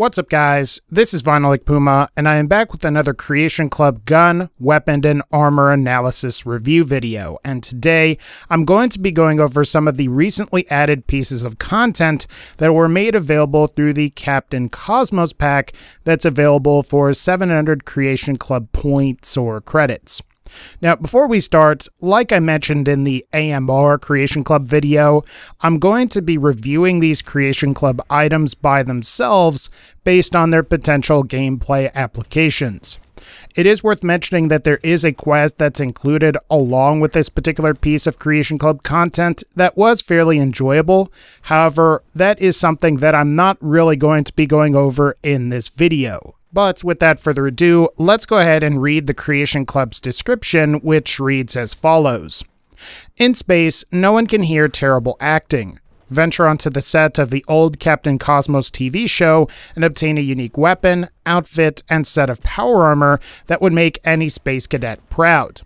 What's up, guys? This is Vinylic Puma, and I am back with another Creation Club gun, weapon, and armor analysis review video. And today, I'm going to be going over some of the recently added pieces of content that were made available through the Captain Cosmos pack that's available for 700 Creation Club points or credits. Now, before we start, like I mentioned in the AMR Creation Club video, I'm going to be reviewing these Creation Club items by themselves based on their potential gameplay applications. It is worth mentioning that there is a quest that's included along with this particular piece of Creation Club content that was fairly enjoyable. However, that is something that I'm not really going to be going over in this video. But without further ado, let's go ahead and read the Creation Club's description, which reads as follows. In space, no one can hear terrible acting. Venture onto the set of the old Captain Cosmos TV show and obtain a unique weapon, outfit, and set of power armor that would make any space cadet proud.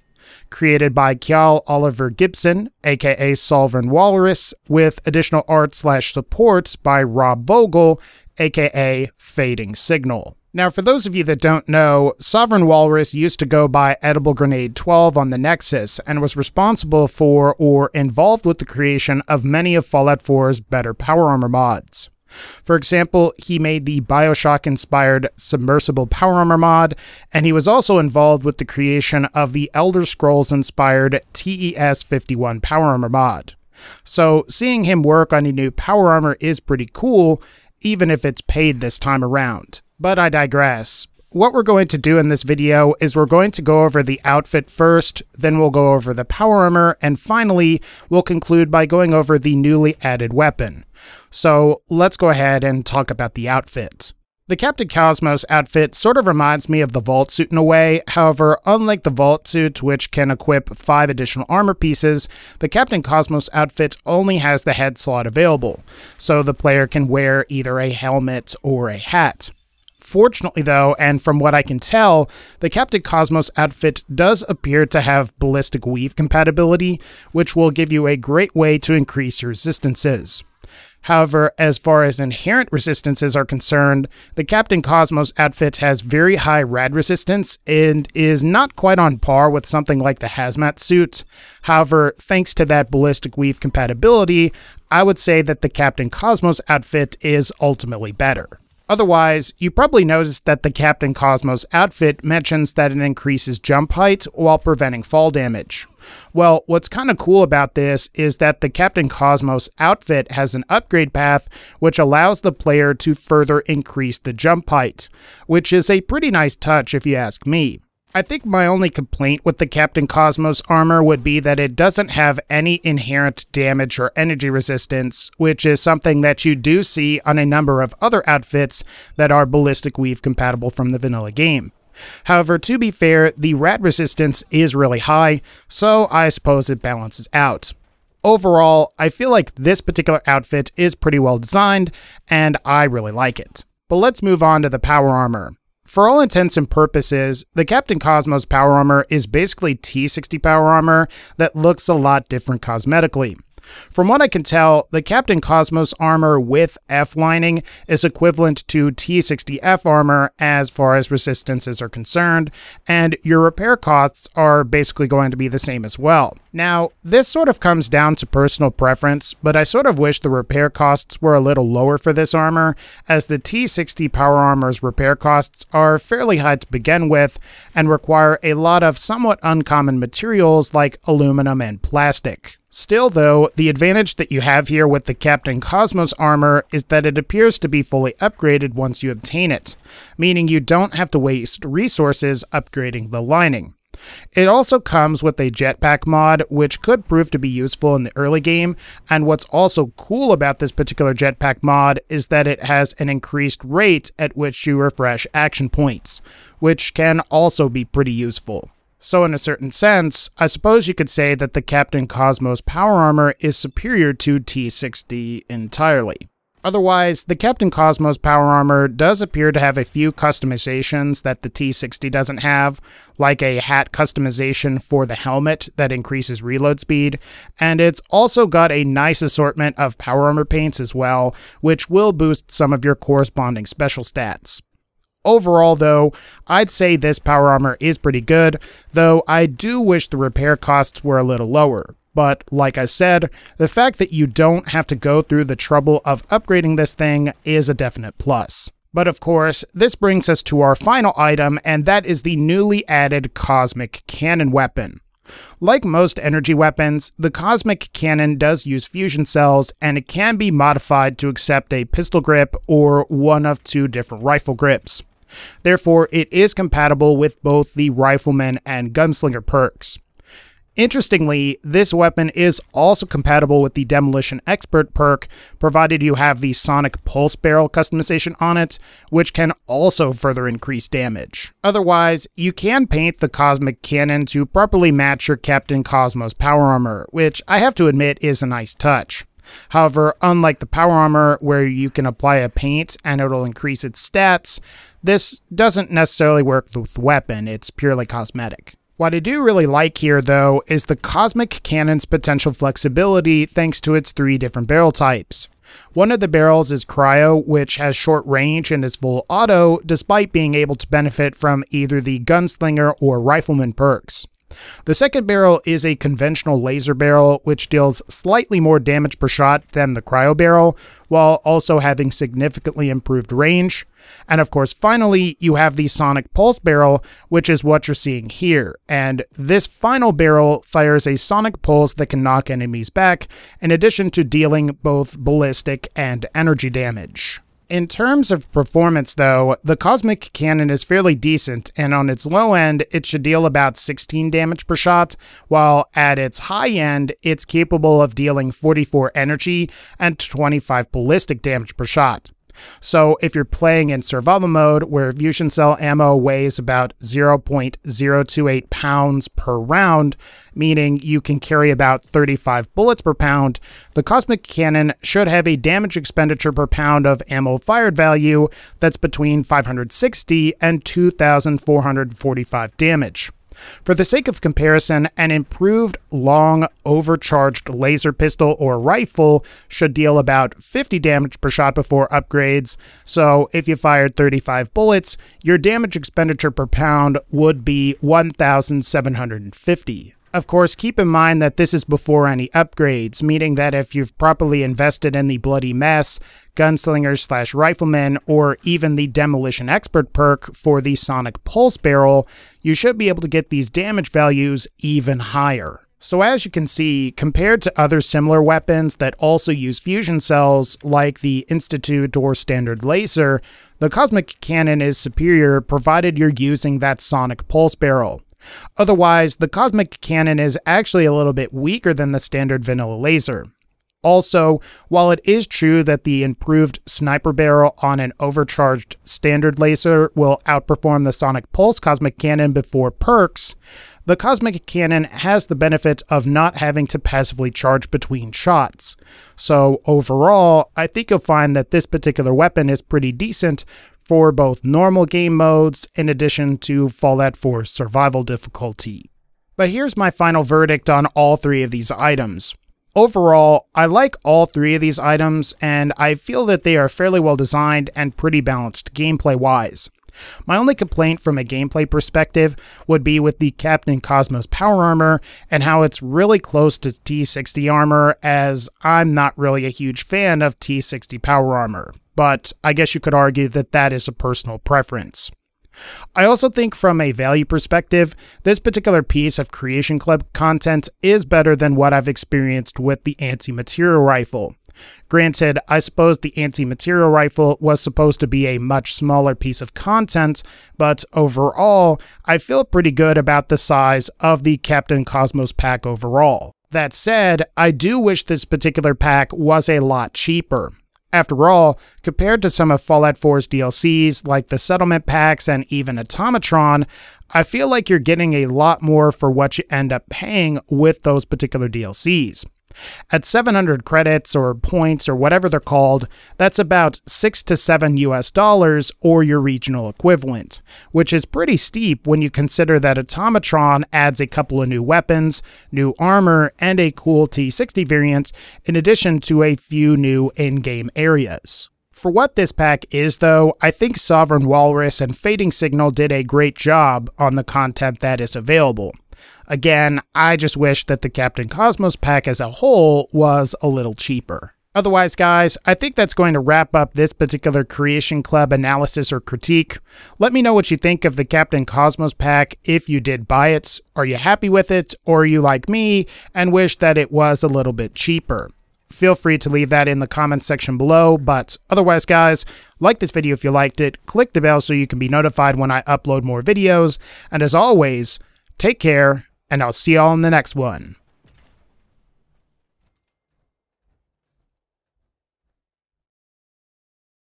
Created by Kyal Oliver Gibson, aka Sovereign Walrus, with additional art/support by Rob Vogel, aka Fading Signal. Now, for those of you that don't know, Sovereign Walrus used to go by Edible Grenade 12 on the Nexus and was responsible for or involved with the creation of many of Fallout 4's better power armor mods. For example, he made the Bioshock-inspired submersible power armor mod, and he was also involved with the creation of the Elder Scrolls-inspired TES51 power armor mod. So, seeing him work on a new power armor is pretty cool, even if it's paid this time around. But I digress. What we're going to do in this video is we're going to go over the outfit first, then we'll go over the power armor, and finally, we'll conclude by going over the newly added weapon. So let's go ahead and talk about the outfit. The Captain Cosmos outfit sort of reminds me of the Vault Suit in a way. However, unlike the Vault Suit, which can equip 5 additional armor pieces, the Captain Cosmos outfit only has the head slot available, so the player can wear either a helmet or a hat. Fortunately, though, and from what I can tell, the Captain Cosmos outfit does appear to have ballistic weave compatibility, which will give you a great way to increase your resistances. However, as far as inherent resistances are concerned, the Captain Cosmos outfit has very high rad resistance and is not quite on par with something like the hazmat suit. However, thanks to that ballistic weave compatibility, I would say that the Captain Cosmos outfit is ultimately better. Otherwise, you probably noticed that the Captain Cosmos outfit mentions that it increases jump height while preventing fall damage. Well, what's kind of cool about this is that the Captain Cosmos outfit has an upgrade path which allows the player to further increase the jump height, which is a pretty nice touch if you ask me. I think my only complaint with the Captain Cosmos armor would be that it doesn't have any inherent damage or energy resistance, which is something that you do see on a number of other outfits that are ballistic weave compatible from the vanilla game. However, to be fair, the rad resistance is really high, so I suppose it balances out. Overall, I feel like this particular outfit is pretty well designed, and I really like it. But let's move on to the power armor. For all intents and purposes, the Captain Cosmos power armor is basically T60 power armor that looks a lot different cosmetically. From what I can tell, the Captain Cosmos armor with F-lining is equivalent to T60F armor as far as resistances are concerned, and your repair costs are basically going to be the same as well. Now, this sort of comes down to personal preference, but I sort of wish the repair costs were a little lower for this armor, as the T60 power armor's repair costs are fairly high to begin with, and require a lot of somewhat uncommon materials like aluminum and plastic. Still, though, the advantage that you have here with the Captain Cosmos armor is that it appears to be fully upgraded once you obtain it, meaning you don't have to waste resources upgrading the lining. It also comes with a jetpack mod, which could prove to be useful in the early game, and what's also cool about this particular jetpack mod is that it has an increased rate at which you refresh action points, which can also be pretty useful. So in a certain sense, I suppose you could say that the Captain Cosmos power armor is superior to T60 entirely. Otherwise, the Captain Cosmos power armor does appear to have a few customizations that the T60 doesn't have, like a hat customization for the helmet that increases reload speed, and it's also got a nice assortment of power armor paints as well, which will boost some of your corresponding special stats. Overall, though, I'd say this power armor is pretty good, though I do wish the repair costs were a little lower. But, like I said, the fact that you don't have to go through the trouble of upgrading this thing is a definite plus. But of course, this brings us to our final item, and that is the newly added Cosmic Cannon weapon. Like most energy weapons, the Cosmic Cannon does use fusion cells, and it can be modified to accept a pistol grip or one of two different rifle grips. Therefore, it is compatible with both the Rifleman and Gunslinger perks. Interestingly, this weapon is also compatible with the Demolition Expert perk, provided you have the Sonic Pulse Barrel customization on it, which can also further increase damage. Otherwise, you can paint the Cosmic Cannon to properly match your Captain Cosmos power armor, which I have to admit is a nice touch. However, unlike the power armor, where you can apply a paint and it'll increase its stats, this doesn't necessarily work with the weapon, it's purely cosmetic. What I do really like here, though, is the Cosmic Cannon's potential flexibility thanks to its three different barrel types. One of the barrels is Cryo, which has short range and is full auto, despite being able to benefit from either the Gunslinger or Rifleman perks. The second barrel is a conventional laser barrel, which deals slightly more damage per shot than the Cryo barrel, while also having significantly improved range. And of course, finally, you have the Sonic Pulse barrel, which is what you're seeing here. And this final barrel fires a Sonic Pulse that can knock enemies back, in addition to dealing both ballistic and energy damage. In terms of performance, though, the Cosmic Cannon is fairly decent, and on its low end, it should deal about 16 damage per shot, while at its high end, it's capable of dealing 44 energy and 25 ballistic damage per shot. So if you're playing in survival mode, where fusion cell ammo weighs about 0.028 pounds per round, meaning you can carry about 35 bullets per pound, the Cosmic Cannon should have a damage expenditure per pound of ammo fired value that's between 560 and 2,445 damage. For the sake of comparison, an improved long overcharged laser pistol or rifle should deal about 50 damage per shot before upgrades, so if you fired 35 bullets, your damage expenditure per pound would be 1,750. Of course, keep in mind that this is before any upgrades, meaning that if you've properly invested in the Bloody Mess, Gunslinger / Rifleman, or even the Demolition Expert perk for the Sonic Pulse Barrel, you should be able to get these damage values even higher. So as you can see, compared to other similar weapons that also use fusion cells, like the Institute or Standard Laser, the Cosmic Cannon is superior provided you're using that Sonic Pulse Barrel. Otherwise, the Cosmic Cannon is actually a little bit weaker than the standard vanilla laser. Also, while it is true that the improved sniper barrel on an overcharged standard laser will outperform the Sonic Pulse Cosmic Cannon before perks, the Cosmic Cannon has the benefit of not having to passively charge between shots. So overall, I think you'll find that this particular weapon is pretty decent for both normal game modes in addition to Fallout 4 survival difficulty. But here's my final verdict on all three of these items. Overall, I like all three of these items, and I feel that they are fairly well designed and pretty balanced gameplay-wise. My only complaint from a gameplay perspective would be with the Captain Cosmos power armor and how it's really close to T60 armor, as I'm not really a huge fan of T60 power armor. But I guess you could argue that that is a personal preference. I also think from a value perspective, this particular piece of Creation Club content is better than what I've experienced with the Anti-Material Rifle. Granted, I suppose the Anti-Material Rifle was supposed to be a much smaller piece of content, but overall, I feel pretty good about the size of the Captain Cosmos pack overall. That said, I do wish this particular pack was a lot cheaper. After all, compared to some of Fallout 4's DLCs, like the Settlement Packs and even Automatron, I feel like you're getting a lot more for what you end up paying with those particular DLCs. At 700 credits or points or whatever they're called, that's about $6 to $7 or your regional equivalent, which is pretty steep when you consider that Automatron adds a couple of new weapons, new armor, and a cool T60 variant, in addition to a few new in-game areas. For what this pack is, though, I think Sovereign Walrus and Fading Signal did a great job on the content that is available. Again, I just wish that the Captain Cosmos pack as a whole was a little cheaper. Otherwise, guys, I think that's going to wrap up this particular Creation Club analysis or critique. Let me know what you think of the Captain Cosmos pack if you did buy it. Are you happy with it, or are you like me and wish that it was a little bit cheaper? Feel free to leave that in the comments section below, but otherwise, guys, like this video if you liked it, click the bell so you can be notified when I upload more videos, and as always, take care, and I'll see y'all in the next one.